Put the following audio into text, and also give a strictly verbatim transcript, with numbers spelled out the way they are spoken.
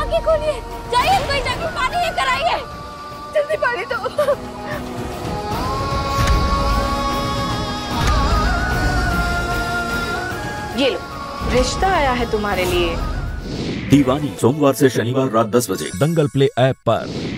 आगे खोलिए, जाइए कोई जाके पानी ये कराइए, जल्दी पानी दो। ये लो, रिश्ता आया है तुम्हारे लिए। दीवानी सोमवार से शनिवार रात दस बजे दंगल प्ले ऐप पर।